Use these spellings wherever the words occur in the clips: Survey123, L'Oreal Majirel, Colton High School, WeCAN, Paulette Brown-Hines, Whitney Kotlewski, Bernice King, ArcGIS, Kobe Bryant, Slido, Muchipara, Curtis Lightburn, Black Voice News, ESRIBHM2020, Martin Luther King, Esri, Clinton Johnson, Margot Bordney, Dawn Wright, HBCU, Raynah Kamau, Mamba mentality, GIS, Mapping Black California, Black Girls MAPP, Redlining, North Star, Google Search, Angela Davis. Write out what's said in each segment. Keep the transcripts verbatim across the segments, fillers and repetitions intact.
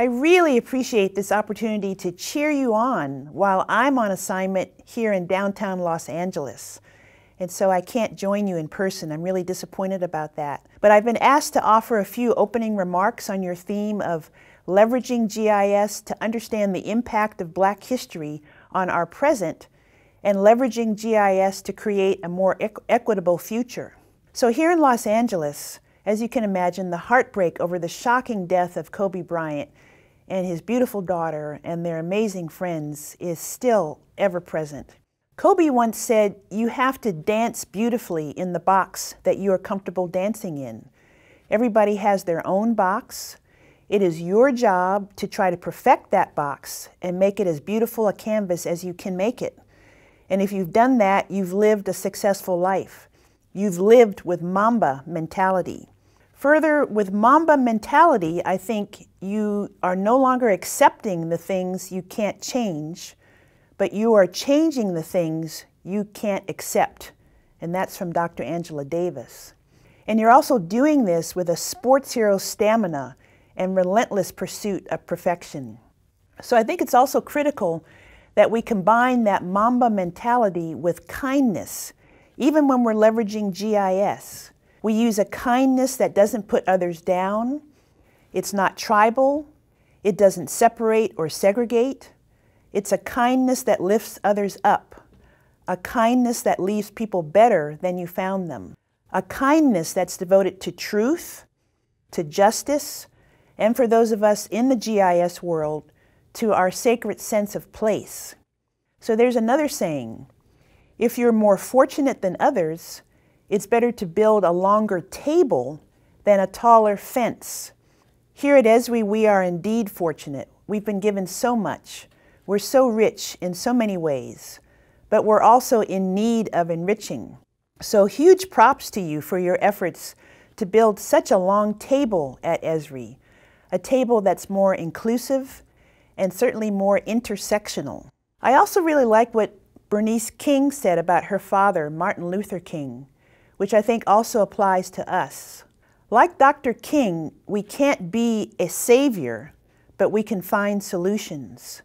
I really appreciate this opportunity to cheer you on while I'm on assignment here in downtown Los Angeles. And so I can't join you in person. I'm really disappointed about that. But I've been asked to offer a few opening remarks on your theme of leveraging G I S to understand the impact of Black history on our present and leveraging G I S to create a more equ- equitable future. So here in Los Angeles, as you can imagine, the heartbreak over the shocking death of Kobe Bryant and his beautiful daughter and their amazing friends is still ever present. Kobe once said, "You have to dance beautifully in the box that you are comfortable dancing in." Everybody has their own box. It is your job to try to perfect that box and make it as beautiful a canvas as you can make it. And if you've done that, you've lived a successful life. You've lived with Mamba mentality. Further, with Mamba mentality, I think you are no longer accepting the things you can't change, but you are changing the things you can't accept. And that's from Doctor Angela Davis. And you're also doing this with a sports hero stamina and relentless pursuit of perfection. So I think it's also critical that we combine that Mamba mentality with kindness, even when we're leveraging G I S. We use a kindness that doesn't put others down. It's not tribal. It doesn't separate or segregate. It's a kindness that lifts others up, a kindness that leaves people better than you found them, a kindness that's devoted to truth, to justice, and for those of us in the G I S world, to our sacred sense of place. So there's another saying, if you're more fortunate than others, it's better to build a longer table than a taller fence. Here at Esri, we are indeed fortunate. We've been given so much. We're so rich in so many ways, but we're also in need of enriching. So huge props to you for your efforts to build such a long table at Esri, a table that's more inclusive and certainly more intersectional. I also really like what Bernice King said about her father, Martin Luther King, which I think also applies to us. Like Doctor King, we can't be a savior, but we can find solutions.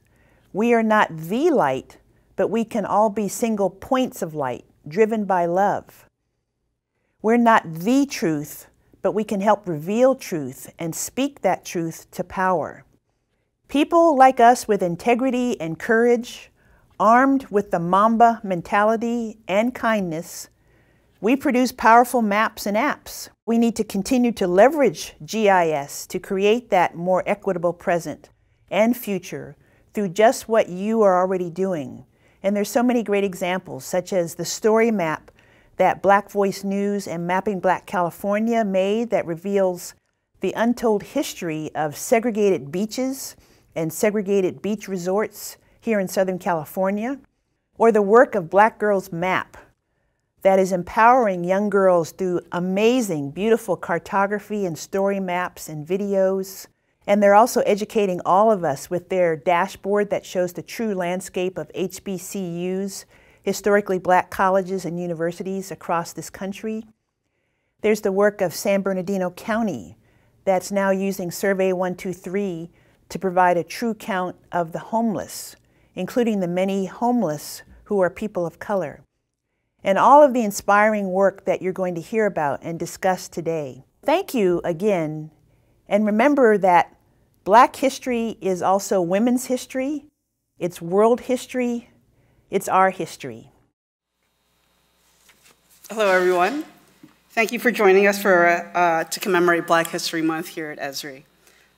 We are not the light, but we can all be single points of light, driven by love. We're not the truth, but we can help reveal truth and speak that truth to power. People like us with integrity and courage, armed with the Mamba mentality and kindness, we produce powerful maps and apps. We need to continue to leverage G I S to create that more equitable present and future through just what you are already doing. And there's so many great examples, such as the story map that Black Voice News and Mapping Black California made that reveals the untold history of segregated beaches and segregated beach resorts here in Southern California, or the work of Black Girls M A P P that is empowering young girls through amazing, beautiful cartography and story maps and videos. And they're also educating all of us with their dashboard that shows the true landscape of H B C Us, historically black colleges and universities across this country. There's the work of San Bernardino County that's now using Survey one two three to provide a true count of the homeless, including the many homeless who are people of color. And all of the inspiring work that you're going to hear about and discuss today. Thank you again, and remember that Black history is also women's history, it's world history, it's our history. Hello everyone. Thank you for joining us for, uh, to commemorate Black History Month here at Esri.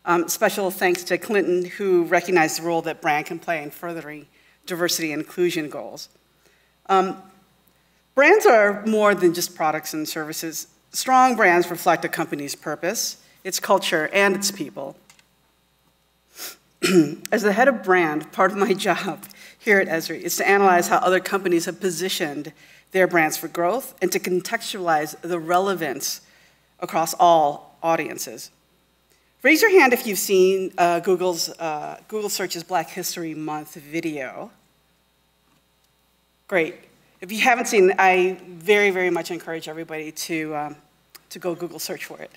Um, special thanks to Clinton, who recognized the role that brand can play in furthering diversity and inclusion goals. Um, brands are more than just products and services. Strong brands reflect a company's purpose, its culture, and its people. As the head of brand, part of my job here at Esri is to analyze how other companies have positioned their brands for growth, and to contextualize the relevance across all audiences. Raise your hand if you've seen uh, Google's, uh, Google Search's Black History Month video. Great. If you haven't seen it, I very, very much encourage everybody to, um, to go Google search for it.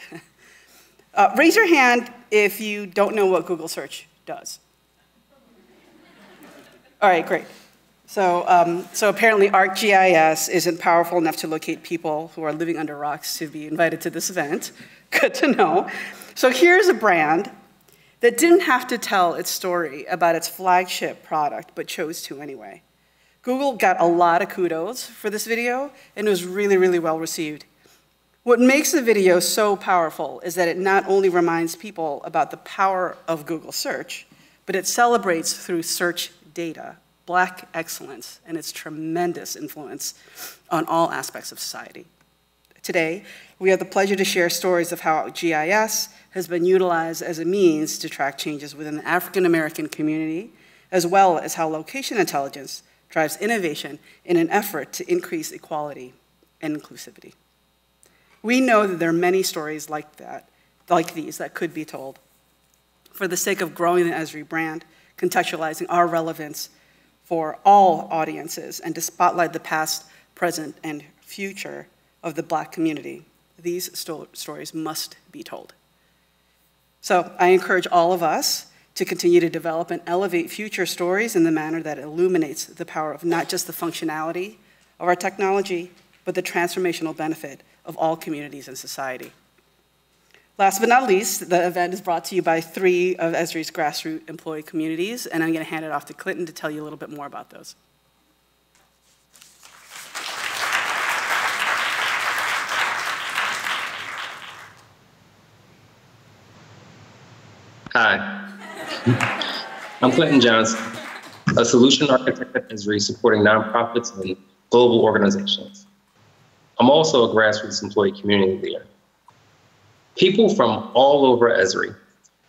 Uh, raise your hand if you don't know what Google Search does. All right, great. So, um, so apparently ArcGIS isn't powerful enough to locate people who are living under rocks to be invited to this event. Good to know. So here's a brand that didn't have to tell its story about its flagship product, but chose to anyway. Google got a lot of kudos for this video, and it was really, really well received. What makes the video so powerful is that it not only reminds people about the power of Google Search, but it celebrates through search data Black excellence and its tremendous influence on all aspects of society. Today, we have the pleasure to share stories of how G I S has been utilized as a means to track changes within the African American community, as well as how location intelligence drives innovation in an effort to increase equality and inclusivity. We know that there are many stories like that, like these, that could be told. For the sake of growing the Esri brand, contextualizing our relevance for all audiences, and to spotlight the past, present, and future of the Black community, these sto stories must be told. So I encourage all of us to continue to develop and elevate future stories in the manner that illuminates the power of not just the functionality of our technology, but the transformational benefit of all communities and society. Last but not least, the event is brought to you by three of Esri's grassroots employee communities, and I'm going to hand it off to Clinton to tell you a little bit more about those. Hi, I'm Clinton Johnson, a solution architect at Esri supporting nonprofits and global organizations. I'm also a grassroots employee community leader. People from all over Esri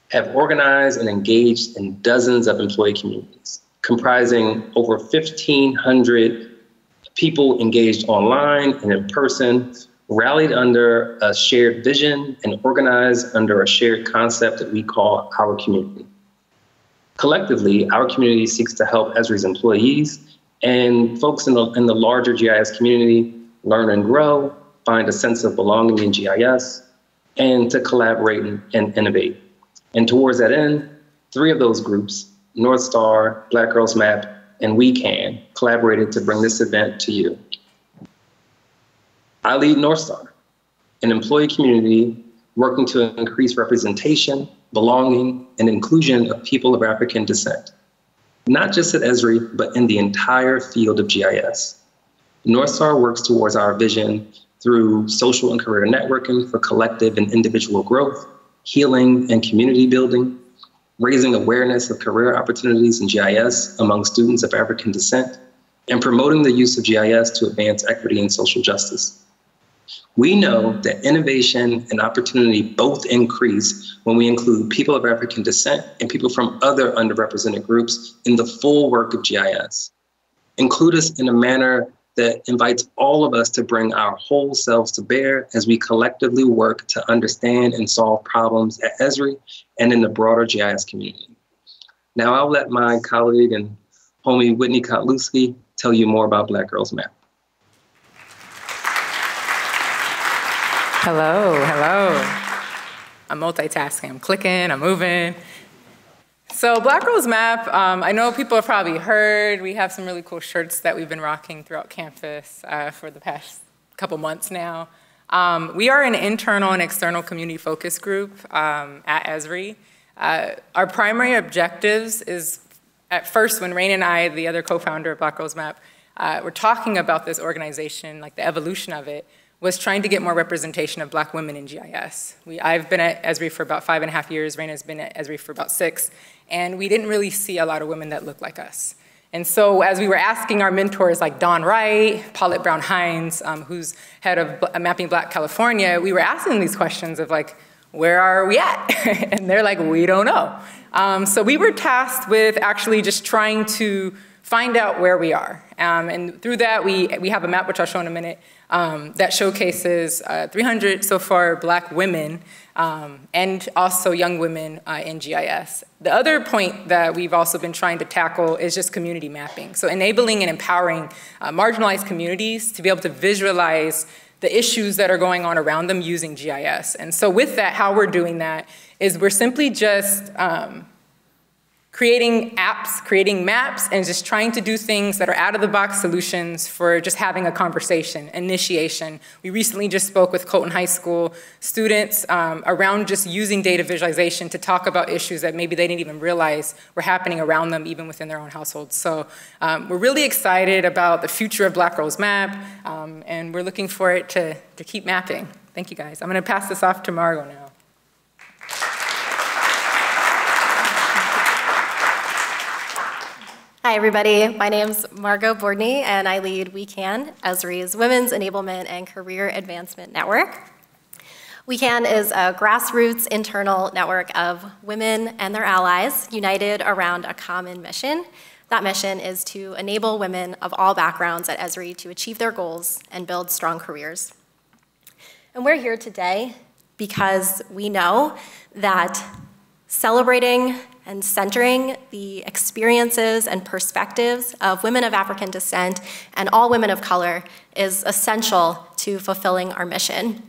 have organized and engaged in dozens of employee communities, comprising over fifteen hundred people engaged online and in person, rallied under a shared vision and organized under a shared concept that we call our community. Collectively, our community seeks to help Esri's employees and folks in the, in the larger G I S community learn and grow, find a sense of belonging in G I S, and to collaborate and, and innovate. And towards that end, three of those groups, North Star, Black Girls M A P P, and WeCAN, collaborated to bring this event to you. I lead North Star, an employee community working to increase representation, belonging, and inclusion of people of African descent, not just at Esri, but in the entire field of G I S. North Star works towards our vision through social and career networking for collective and individual growth, healing and community building, raising awareness of career opportunities in G I S among students of African descent, and promoting the use of G I S to advance equity and social justice. We know that innovation and opportunity both increase when we include people of African descent and people from other underrepresented groups in the full work of G I S. Include us in a manner that invites all of us to bring our whole selves to bear as we collectively work to understand and solve problems at Esri and in the broader G I S community. Now I'll let my colleague and homie Whitney Kotlewski tell you more about Black Girls M A P P. Hello, hello. I'm multitasking, I'm clicking, I'm moving. So Black Girls M A P P, um, I know people have probably heard, we have some really cool shirts that we've been rocking throughout campus uh, for the past couple months now. Um, we are an internal and external community focus group um, at Esri. Uh, our primary objectives is, at first when Raynah and I, the other co-founder of Black Girls M A P P, uh, were talking about this organization, like the evolution of it, was trying to get more representation of Black women in G I S. We, I've been at Esri for about five and a half years, Raynah's been at Esri for about six, and we didn't really see a lot of women that looked like us. And so as we were asking our mentors like Dawn Wright, Paulette Brown-Hines, um, who's head of B Mapping Black California, we were asking these questions of like, where are we at? And they're like, we don't know. Um, so we were tasked with actually just trying to find out where we are. Um, and through that, we, we have a map, which I'll show in a minute, um, that showcases uh, three hundred so far Black women um, and also young women uh, in G I S. The other point that we've also been trying to tackle is just community mapping. So enabling and empowering uh, marginalized communities to be able to visualize the issues that are going on around them using G I S. And so with that, how we're doing that is we're simply just um, creating apps, creating maps, and just trying to do things that are out-of-the-box solutions for just having a conversation, initiation. We recently just spoke with Colton High School students um, around just using data visualization to talk about issues that maybe they didn't even realize were happening around them, even within their own households. So um, we're really excited about the future of Black Girls M A P P, um, and we're looking for it to, to keep mapping. Thank you, guys. I'm going to pass this off to Margot now. Hi, everybody. My name's Margot Bordney, and I lead WeCAN, Esri's Women's Enablement and Career Advancement Network. WeCAN is a grassroots internal network of women and their allies united around a common mission. That mission is to enable women of all backgrounds at Esri to achieve their goals and build strong careers. And we're here today because we know that celebrating and centering the experiences and perspectives of women of African descent and all women of color is essential to fulfilling our mission.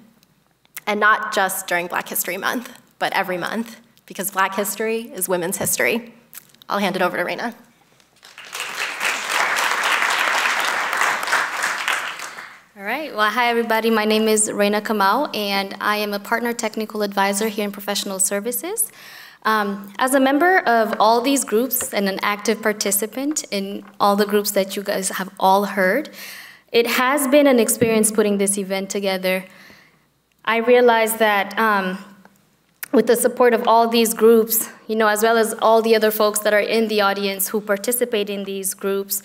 And not just during Black History Month, but every month, because Black history is women's history. I'll hand it over to Raynah. All right, well, hi everybody. My name is Raynah Kamau, and I am a partner technical advisor here in professional services. Um, as a member of all these groups and an active participant in all the groups that you guys have all heard, it has been an experience putting this event together. I realized that um, with the support of all these groups, you know, as well as all the other folks that are in the audience who participate in these groups,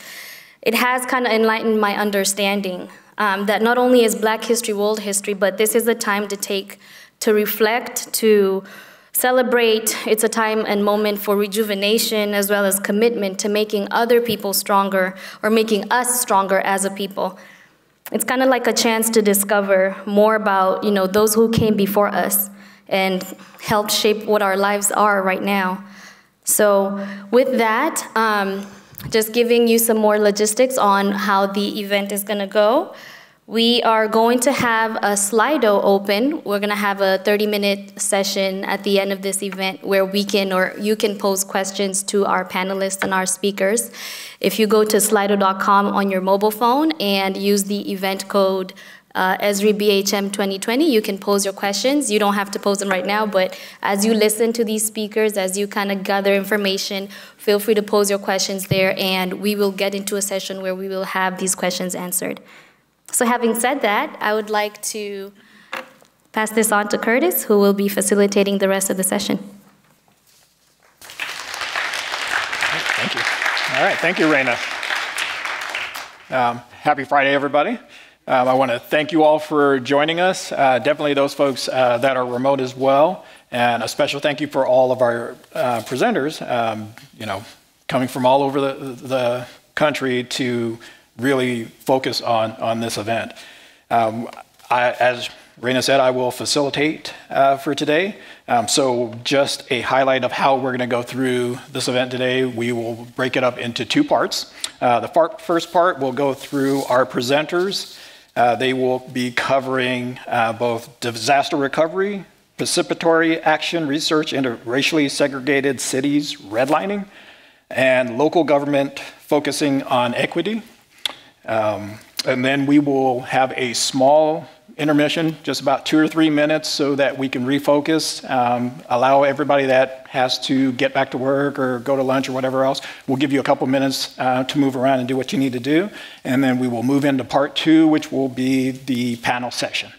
it has kind of enlightened my understanding um, that not only is Black history world history, but this is a time to take, to reflect, to celebrate. It's a time and moment for rejuvenation as well as commitment to making other people stronger or making us stronger as a people. It's kind of like a chance to discover more about, you know, those who came before us and helped shape what our lives are right now. So with that, um, just giving you some more logistics on how the event is going to go. We are going to have a Slido open. We're going to have a thirty minute session at the end of this event where we can, or you can pose questions to our panelists and our speakers. If you go to slido dot com on your mobile phone and use the event code uh, E S R I B H M twenty twenty, you can pose your questions. You don't have to pose them right now, but as you listen to these speakers, as you kind of gather information, feel free to pose your questions there, and we will get into a session where we will have these questions answered. So having said that, I would like to pass this on to Curtis, who will be facilitating the rest of the session. Thank you. All right, thank you, Raynah. Um, happy Friday, everybody. Um, I want to thank you all for joining us, uh, definitely those folks uh, that are remote as well, and a special thank you for all of our uh, presenters, um, you know, coming from all over the, the country to really focus on, on this event. Um, I, as Raynah said, I will facilitate uh, for today. Um, so just a highlight of how we're gonna go through this event today. We will break it up into two parts. Uh, the far first part will go through our presenters. Uh, they will be covering uh, both disaster recovery, participatory action research into racially segregated cities redlining, and local government focusing on equity. Um, and then we will have a small intermission, just about two or three minutes, so that we can refocus, um, allow everybody that has to get back to work or go to lunch or whatever else. We'll give you a couple minutes uh, to move around and do what you need to do. And then we will move into part two, which will be the panel session.